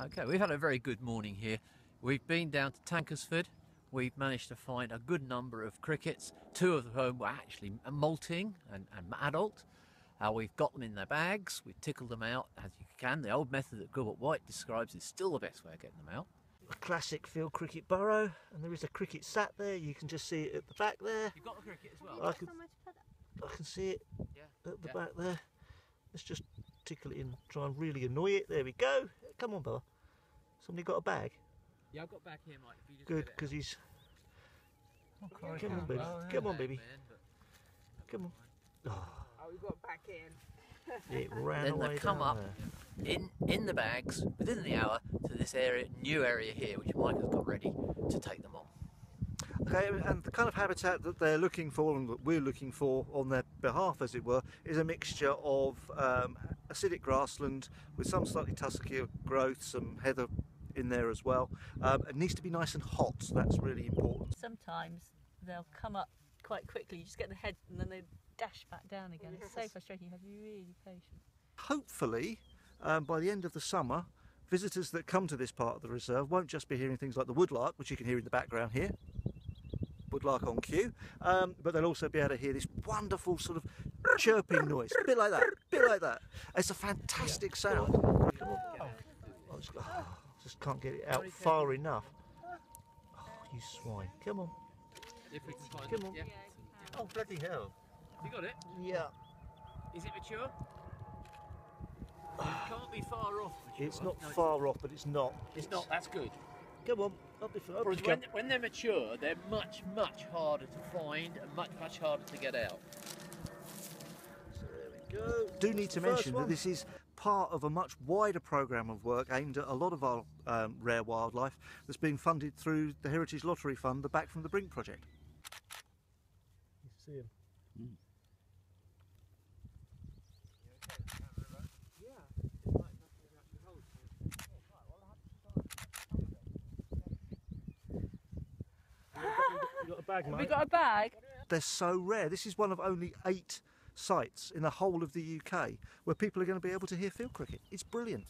Okay, we've had a very good morning here. We've been down to Tankersford. We've managed to find a good number of crickets. Two of them were actually molting and adult. We've got them in their bags. We've tickled them out as you can. The old method that Gilbert White describes is still the best way of getting them out. A classic field cricket burrow, and there is a cricket sat there. You can just see it at the back there. You've got the cricket as well. I can see it at the back there. Let's just tickle it in, try and really annoy it. There we go. Come on, Bella. Somebody got a bag? Yeah, I've got a bag here, Mike. If you just good, because he's... Oh, come on, baby. Come on, baby. Come on. Oh, we got back in. It ran then away. They come up in the bags within the hour to this area, new area here, which Mike has got ready to take them on. Okay, and the kind of habitat that they're looking for and that we're looking for on their behalf, as it were, is a mixture of acidic grassland with some slightly tuskier growth, some heather in there as well. It needs to be nice and hot, so that's really important. Sometimes they'll come up quite quickly, you just get the head and then they dash back down again. Yes. It's so frustrating, you have to be really patient. Hopefully, by the end of the summer, visitors that come to this part of the reserve won't just be hearing things like the woodlark, which you can hear in the background here, woodlark on cue, but they'll also be able to hear this wonderful sort of chirping noise, a bit like that, It's a fantastic sound. Oh. I just can't get it out far enough. Oh, you swine. Come on. If we can find it. Come on. Yeah. Oh, bloody hell. You got it? Yeah. Is it mature? It can't be far off. Mature. It's not far off, but it's not. It's not, that's good. Come on. When they're mature, they're much, much harder to find and much, much harder to get out. So there we go. Do need to mention that this is part of a much wider programme of work aimed at a lot of our rare wildlife that's being funded through the Heritage Lottery Fund, the Back from the Brink project. You see him? Mm. We got a bag. They're so rare. This is one of only 8 sites in the whole of the UK where people are going to be able to hear field cricket. It's brilliant.